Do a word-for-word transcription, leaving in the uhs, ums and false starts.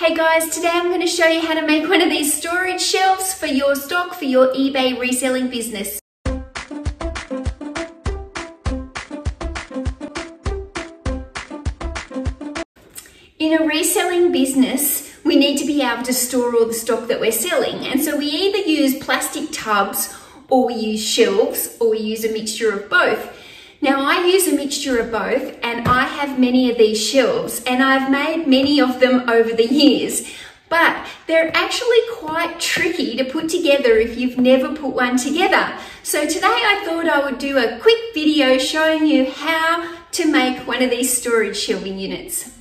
Hey guys, today I'm going to show you how to make one of these storage shelves for your stock for your eBay reselling business. In a reselling business, we need to be able to store all the stock that we're selling, and so we either use plastic tubs or we use shelves or we use a mixture of both. Now I use a mixture of both, and I have many of these shelves and I've made many of them over the years, but they're actually quite tricky to put together if you've never put one together. So today I thought I would do a quick video showing you how to make one of these storage shelving units.